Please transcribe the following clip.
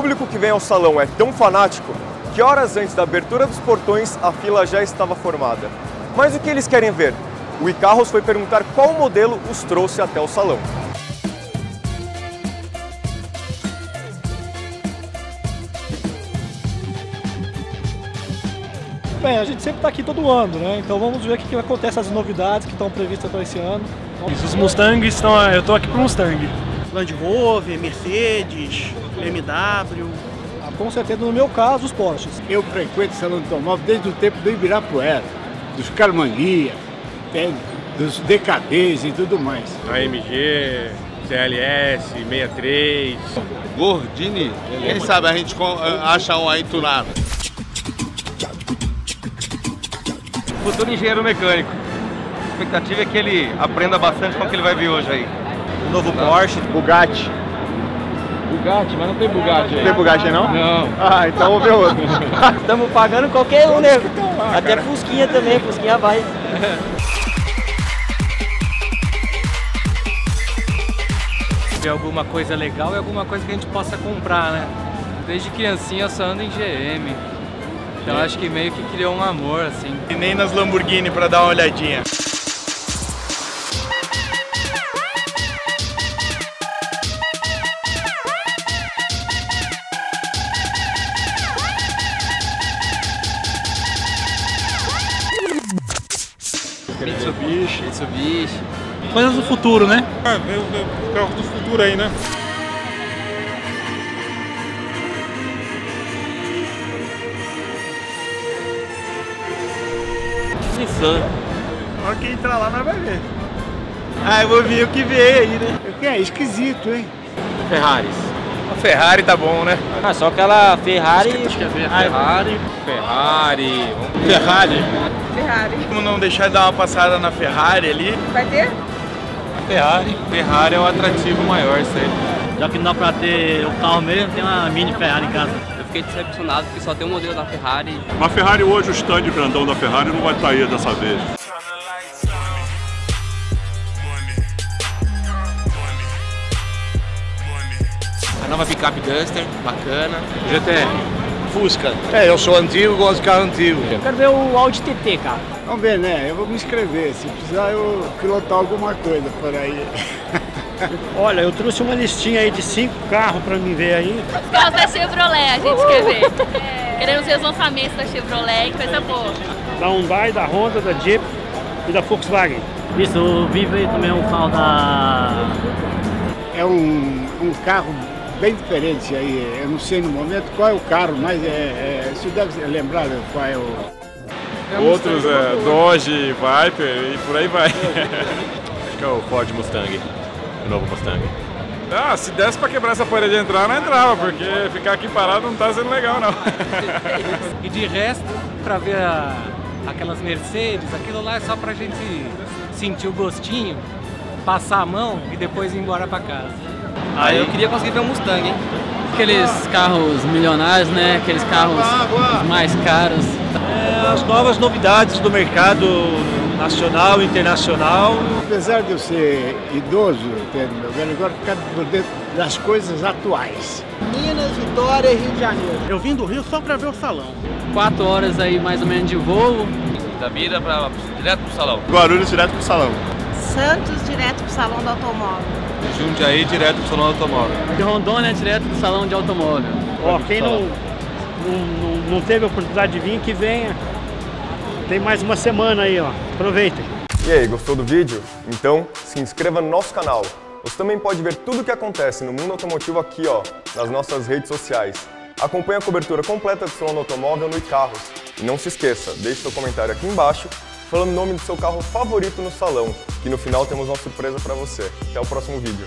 público que vem ao salão é tão fanático que horas antes da abertura dos portões a fila já estava formada. Mas o que eles querem ver? O iCarros foi perguntar qual modelo os trouxe até o salão. Bem, a gente sempre está aqui todo ano, né? Então vamos ver o que acontece, as novidades que estão previstas para esse ano. Os Mustangs estão... eu estou aqui para o Mustang. Land Rover, Mercedes, BMW... Ah, com certeza, no meu caso, os Porsches. Eu frequento o Salão do Automóvel desde o tempo do Ibirapuera, dos Carmania, dos Decades e tudo mais. AMG, CLS, 63... Gordini, quem sabe a gente acha um aí tunado. Futuro engenheiro mecânico. A expectativa é que ele aprenda bastante com o que ele vai ver hoje aí. O novo Porsche, Bugatti. Bugatti, mas não tem Bugatti aí. Não tem Bugatti aí não? Não. Ah, então vamos ver outro. Estamos pagando qualquer um, né? Até cara. Fusquinha também, Fusquinha vai. Ver alguma coisa legal e alguma coisa que a gente possa comprar, né? Desde criancinha eu só ando em GM. Então acho que meio que criou um amor, assim. E nem nas Lamborghini pra dar uma olhadinha. Mitsubishi. Coisas do futuro, né? Ah, carro do futuro aí, né? Olha quem entrar lá, nós vai ver. Ah, eu vou ver o que veio aí, né? É esquisito, hein? Ferraris. A Ferrari tá bom, né? Ah, só aquela Ferrari... Acho que é Ferrari. Ferrari. Ferrari. Ferrari. Como não deixar de dar uma passada na Ferrari ali? Vai ter? Ferrari. Ferrari é o atrativo maior, isso aí. Já que não dá pra ter o carro mesmo, tem uma mini Ferrari em casa. Fiquei decepcionado porque só tem um modelo da Ferrari. A Ferrari hoje, o stand grandão da Ferrari não vai estar aí dessa vez. A nova picape Duster, bacana. GTR. Fusca. É, eu sou antigo, gosto de carro antigo. Eu quero ver o Audi TT, cara. Vamos ver, né? Eu vou me inscrever. Se precisar, eu pilotar alguma coisa por aí. Olha, eu trouxe uma listinha aí de 5 carros pra mim ver aí. Os carros da Chevrolet, a gente quer ver. Queremos ver os lançamentos da Chevrolet, coisa boa. Da Hyundai, da Honda, da Jeep e da Volkswagen. Isso, o Vive também é um carro da... É um carro bem diferente aí. Eu não sei no momento qual é o carro, mas se deve lembrar qual é o... Outros, Dodge, Viper e por aí vai. Acho que é o Ford Mustang. Novo Mustang. Ah, se desse pra quebrar essa parede e entrar, não entrava, porque ficar aqui parado não tá sendo legal, não. E de resto, pra ver aquelas Mercedes, aquilo lá é só pra gente sentir o gostinho, passar a mão e depois ir embora pra casa. Ah, eu queria conseguir ver um Mustang, hein? Aqueles carros milionários, né? Aqueles carros mais caros. As novas novidades do mercado nacional, internacional. Apesar de eu ser idoso, eu agora ficar por dentro das coisas atuais. Minas, Vitória e Rio de Janeiro. Eu vim do Rio só para ver o salão. 4 horas aí mais ou menos de voo. Da Mira direto pro salão. Guarulhos direto pro salão. Santos direto pro Salão do Automóvel. Jundiaí direto pro Salão do Automóvel. De Rondônia direto pro Salão de Automóvel. Ó, quem não teve a oportunidade de vir, que venha. Tem mais uma semana aí, ó. Aproveitem. E aí, gostou do vídeo? Então se inscreva no nosso canal. Você também pode ver tudo o que acontece no mundo automotivo aqui, ó, nas nossas redes sociais. Acompanhe a cobertura completa do Salão do Automóvel no iCarros. E não se esqueça, deixe seu comentário aqui embaixo falando o nome do seu carro favorito no salão, que no final temos uma surpresa para você. Até o próximo vídeo.